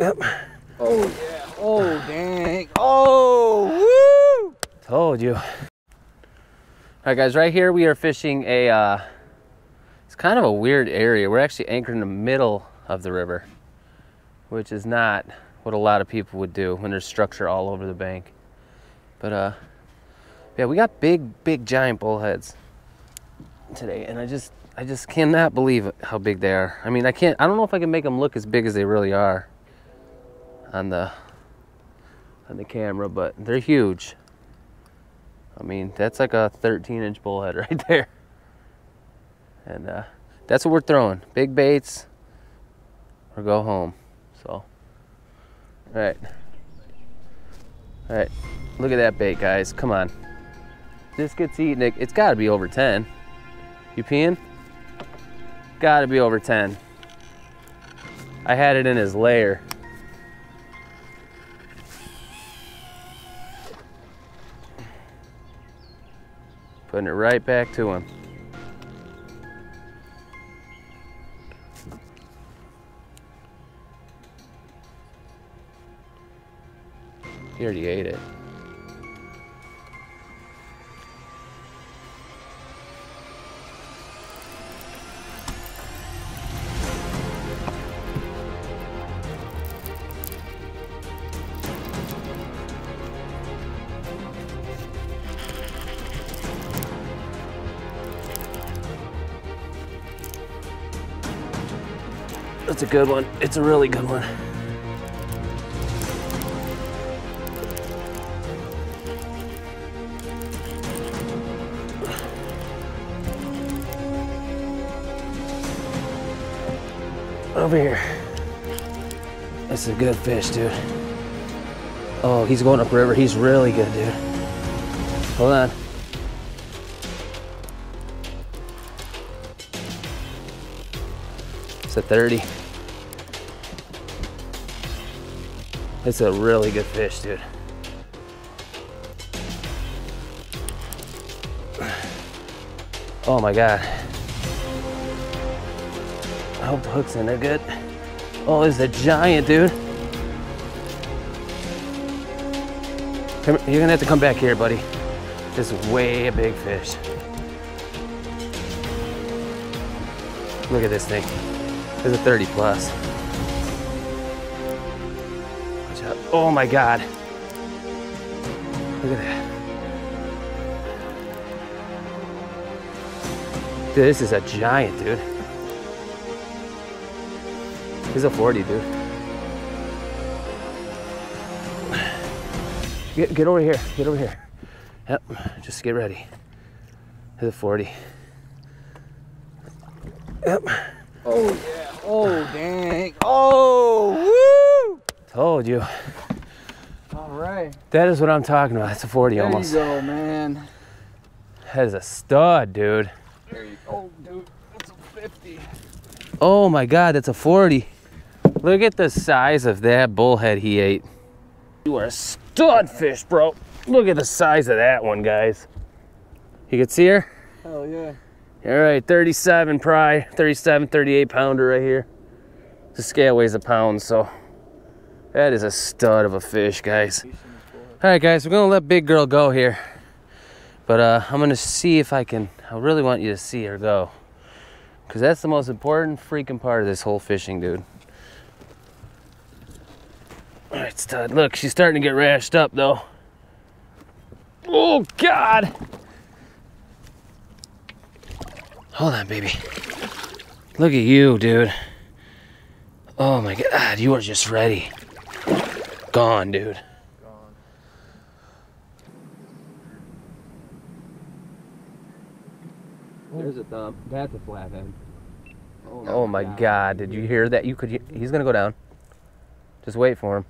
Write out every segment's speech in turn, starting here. Yep. Oh yeah. Oh dang. Oh woo! Told you. All right guys, right here we are fishing a it's kind of a weird area. We're actually anchored in the middle of the river, which is not what a lot of people would do when there's structure all over the bank. But yeah, we got big giant bullheads today, and I just cannot believe how big they are. I mean, I don't know if I can make them look as big as they really are on the camera, but they're huge. I mean, that's like a 13-inch bullhead right there. And that's what we're throwing. Big baits or go home. So, all right. All right, look at that bait, guys, come on. This gets eaten, it's gotta be over 10. You peeing? Gotta be over 10. I had it in his lair. Putting it right back to him. He already ate it. That's a good one. It's a really good one. Over here. That's a good fish, dude. Oh, he's going upriver. He's really good, dude. Hold on. It's a 30. It's a really good fish, dude. Oh my God. I hope the hook's in there good. Oh, it's a giant, dude. Come, you're gonna have to come back here, buddy. This is way a big fish. Look at this thing. It's a 30 plus. Watch out. Oh my God. Look at that. Dude, this is a giant, dude. He's a 40, dude. Get over here, get over here. Yep, just get ready. He's a 40. Yep. Oh yeah. Oh dang! Oh woo! Told you. All right. That is what I'm talking about. That's a 40 there almost. There you go, man. That is a stud, dude. There you go, dude. That's a 50. Oh my God, that's a 40. Look at the size of that bullhead he ate. You are a stud fish, bro. Look at the size of that one, guys. You can see her? Hell yeah. All right, 37 pry, 37, 38 pounder right here. The scale weighs a pound, so that is a stud of a fish, guys. All right, guys, we're gonna let big girl go here. But I'm gonna see if I really want you to see her go. Cause that's the most important freaking part of this whole fishing, dude. All right, stud, look, she's starting to get rashed up though. Oh God. Hold on, baby. Look at you, dude. Oh my God, you are just ready. Gone, dude. Gone. There's a thump. That's a flathead. Oh my God, did you hear that? You could. He's gonna go down. Just wait for him.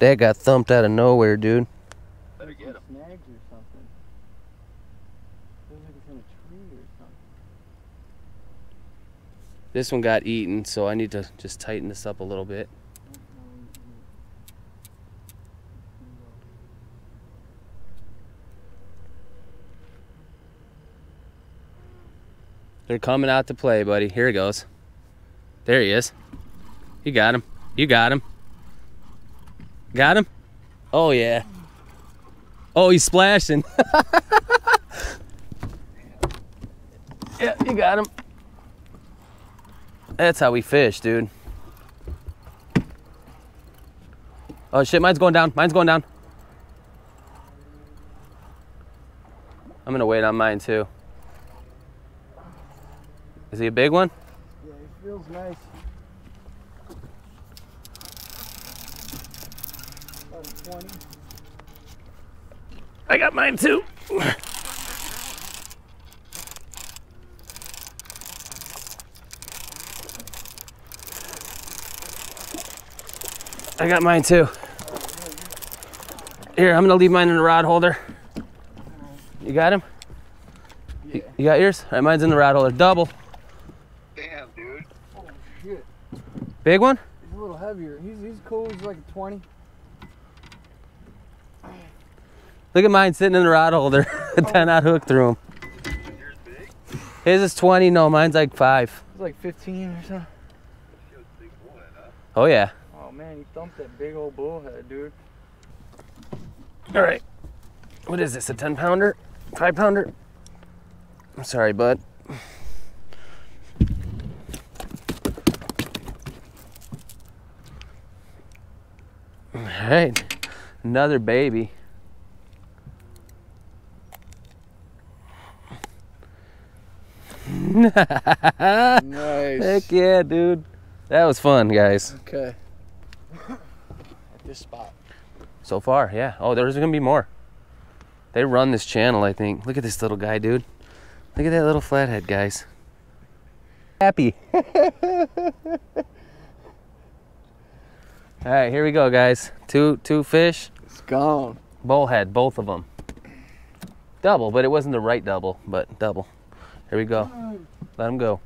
That got thumped out of nowhere, dude. Better get him. Snags or something. Looks like it's in a tree or something. This one got eaten, so I need to just tighten this up a little bit. They're coming out to play, buddy. Here he goes. There he is. You got him. You got him. Got him? Oh, yeah. Oh, he's splashing. Yeah, you got him. That's how we fish, dude. Oh, shit, mine's going down. Mine's going down. I'm gonna wait on mine, too. Is he a big one? Yeah, he feels nice. About a 20. I got mine, too. I got mine, too. Here, I'm gonna leave mine in the rod holder. You got him? Yeah. You got yours? All right, mine's in the rod holder. Double. Damn, dude. Oh, shit. Big one? He's a little heavier. He's cool. He's like a 20. Look at mine sitting in the rod holder. A 10-odd hook through him. Yours big? His is 20. No, mine's like 5. It's like 15 or something. Big boy, huh? Oh, yeah. Oh, man. You thumped that big old bullhead, dude. All right. What is this? A 10-pounder? 5-pounder? I'm sorry, bud. All right, another baby. Nice. Heck yeah, dude. That was fun, guys. Okay. At this spot. So far, yeah. Oh, there's gonna be more. They run this channel, I think. Look at this little guy, dude. Look at that little flathead, guys. Happy. All right, here we go, guys. Two fish. It's gone. Bullhead, both of them. Double, but it wasn't the right double, but double. Here we go. Let them go.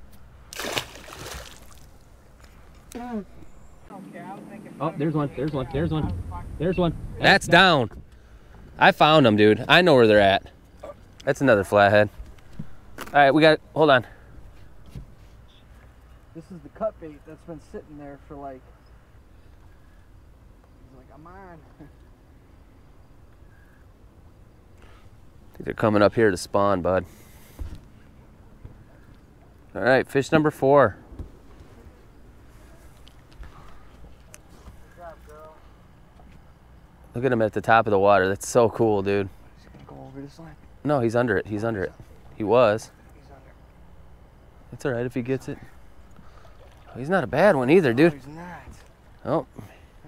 Oh, there's one. That's down. I found them, dude. I know where they're at. That's another flathead. All right, we got it. Hold on. This is the cut bait that's been sitting there for like... He's like, I'm on. I think they're coming up here to spawn, bud. All right, fish number 4. Look at him at the top of the water. That's so cool, dude. He's gonna go over this line. No, he's under it. He's under it. He was. He's under. It's all right if he gets it. Oh, he's not a bad one either, dude. No, he's not. Oh.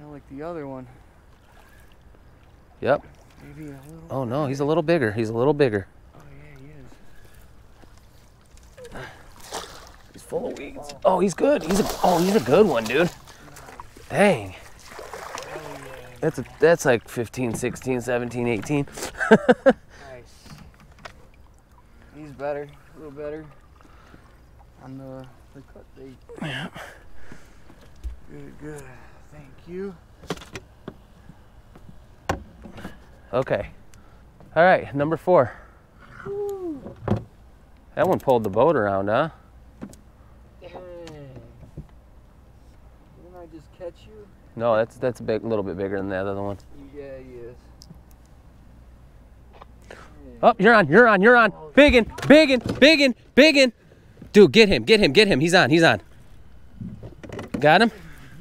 I like the other one. Yep. Maybe a little. Oh no, bigger. He's a little bigger. He's a little bigger. Oh yeah, he is. He's full of weeds. Oh, he's good. He's a good one, dude. Dang. That's like 15, 16, 17, 18. Nice. He's better, a little better on the cut bait. Yeah. Good, good. Thank you. Okay. All right, number 4. Woo. That one pulled the boat around, huh? Dang. Didn't I just catch you? No, that's a little bit bigger than the other one. Yeah, he is. Yeah. Oh, you're on. Biggin. Dude, get him. He's on. Got him?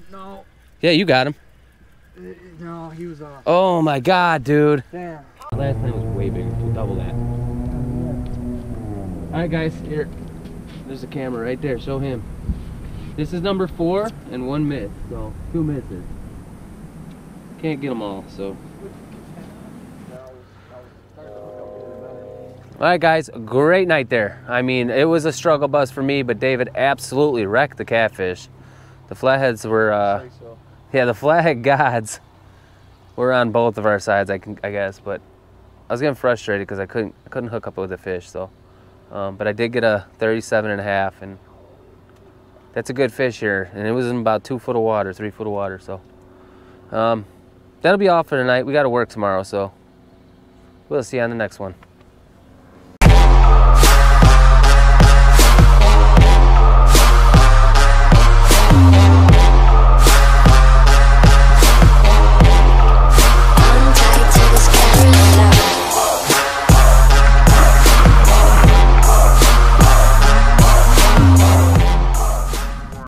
No. Yeah, you got him. No, he was off. Oh my God, dude. Damn. Last time was way bigger, double that. All right, guys, here. There's the camera right there, show him. This is number 4 and 1 miss, so 2 misses. Can't get them all, so. All right, guys, great night there. I mean, it was a struggle bus for me, but David absolutely wrecked the catfish. The flatheads were, yeah, the flathead gods were on both of our sides, I guess, but I was getting frustrated because I couldn't hook up with the fish, so. But I did get a 37.5, and that's a good fish here, and it was in about 2 foot of water, 3 foot of water, so. That'll be all for tonight. We gotta work tomorrow, so we'll see you on the next one.